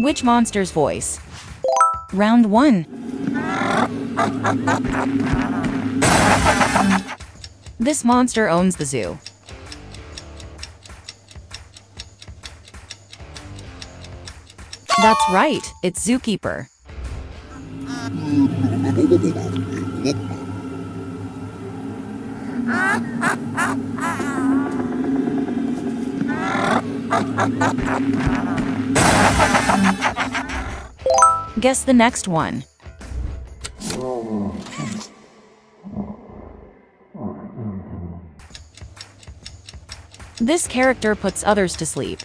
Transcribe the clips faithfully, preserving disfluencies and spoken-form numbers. Which monster's voice? Round one. This monster owns the zoo. That's right, it's Zookeeper. Guess the next one. This character puts others to sleep.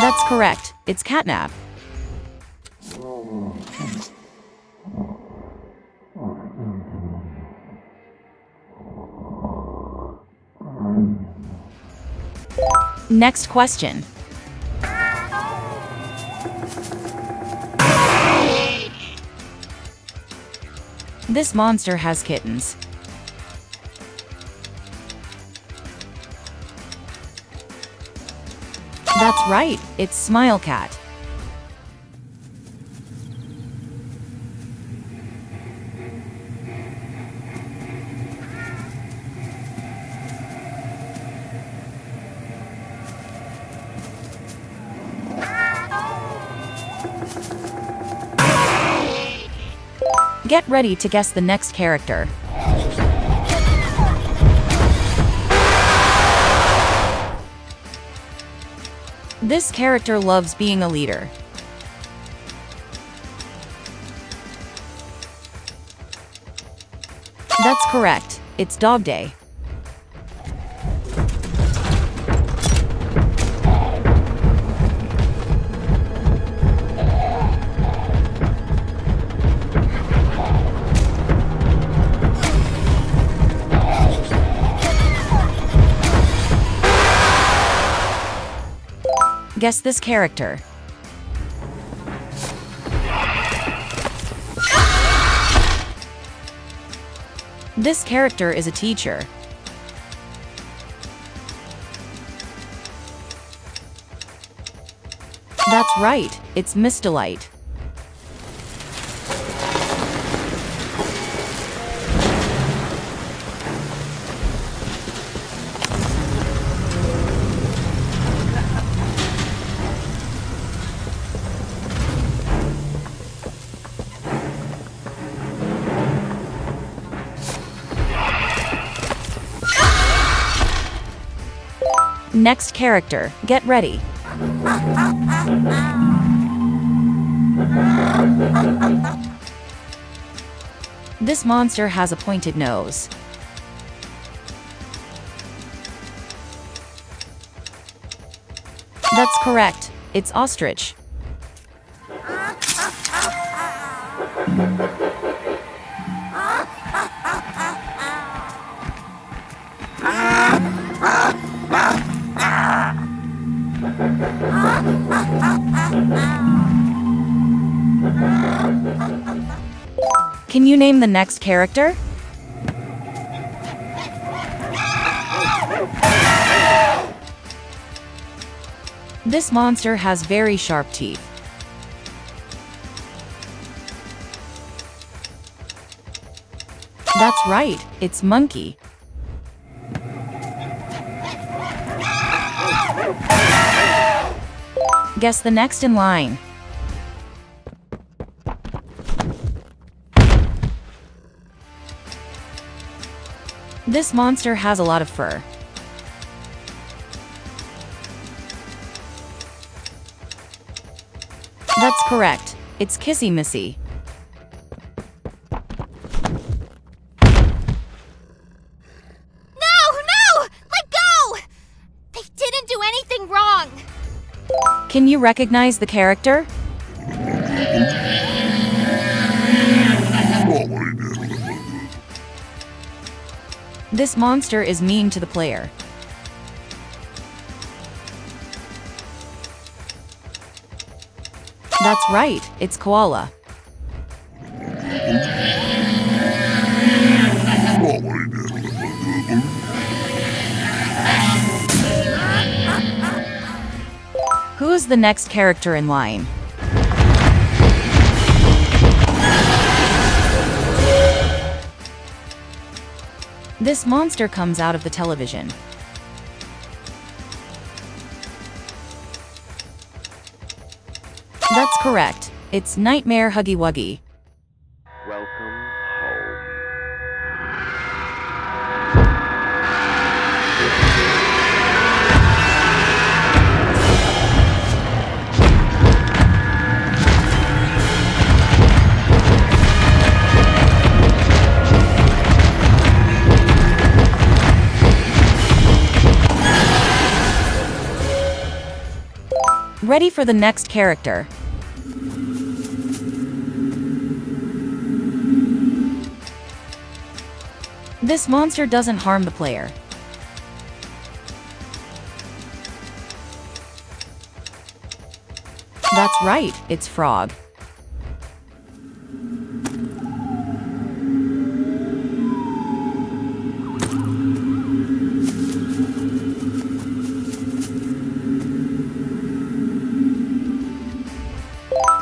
That's correct, it's Catnap. Next question. This monster has kittens. That's right, it's Smile Cat. Get ready to guess the next character. This character loves being a leader. That's correct, it's Dog Day. Guess this character. This character is a teacher. That's right, it's Miss Delight. Next character, get ready. This monster has a pointed nose. That's correct, it's Ostrich. Can you name the next character? This monster has very sharp teeth. That's right, it's Monkey. Guess the next in line. This monster has a lot of fur. That's correct, it's Kissy Missy. No, no! Let go! They didn't do anything wrong! Can you recognize the character? This monster is mean to the player. That's right, it's Koala. Who's the next character in line? This monster comes out of the television. That's correct. It's Nightmare Huggy Wuggy. Welcome ready for the next character. This monster doesn't harm the player. That's right, it's Frog.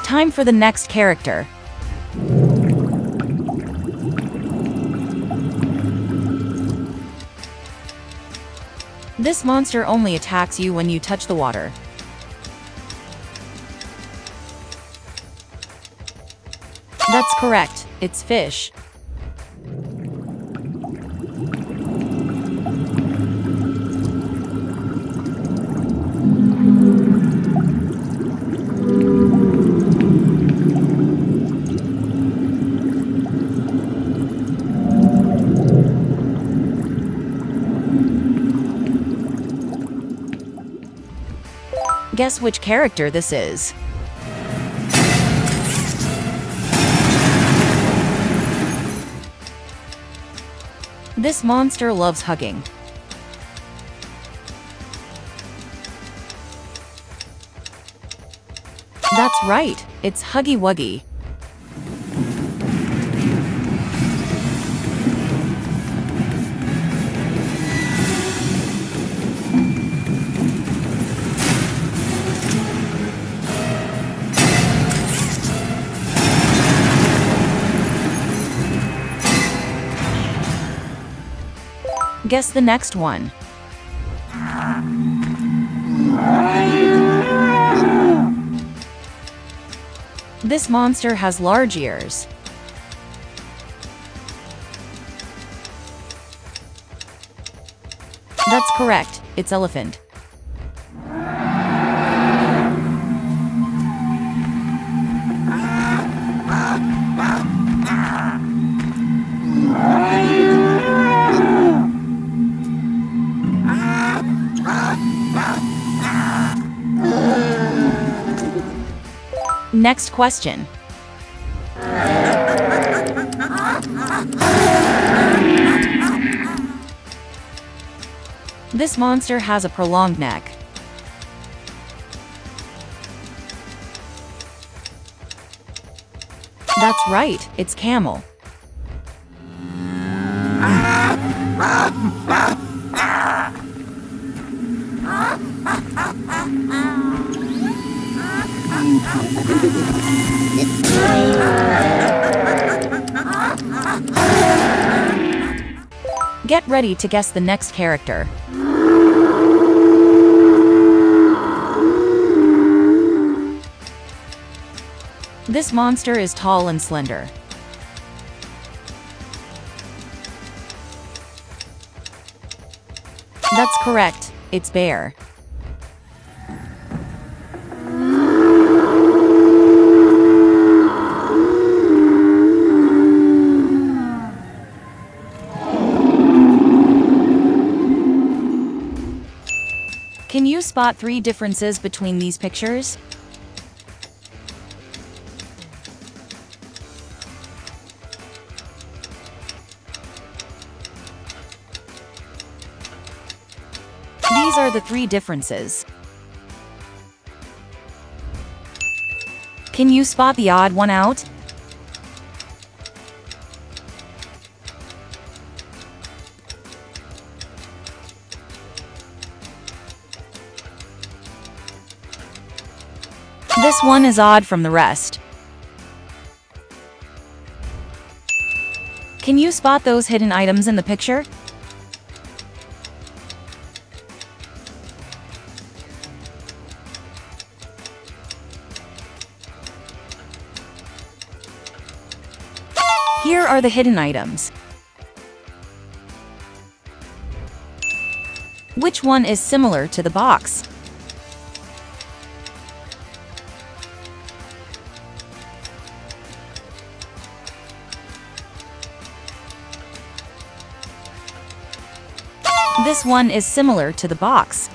Time for the next character. This monster only attacks you when you touch the water. That's correct, it's Fish. Guess which character this is. This monster loves hugging. That's right, it's Huggy Wuggy. Guess the next one. This monster has large ears. That's correct, it's Elephant. Next question. This monster has a prolonged neck. That's right, it's Camel. Get ready to guess the next character. This monster is tall and slender. That's correct, it's Bear. Can you spot three differences between these pictures? These are the three differences. Can you spot the odd one out? This one is odd from the rest. Can you spot those hidden items in the picture? Here are the hidden items. Which one is similar to the box? This one is similar to the box.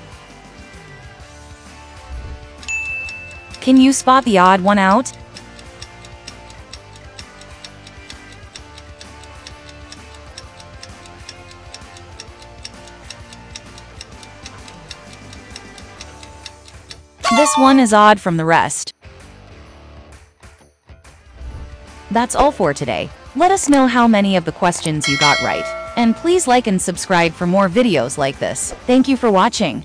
Can you spot the odd one out? This one is odd from the rest. That's all for today. Let us know how many of the questions you got right. And please like and subscribe for more videos like this. Thank you for watching.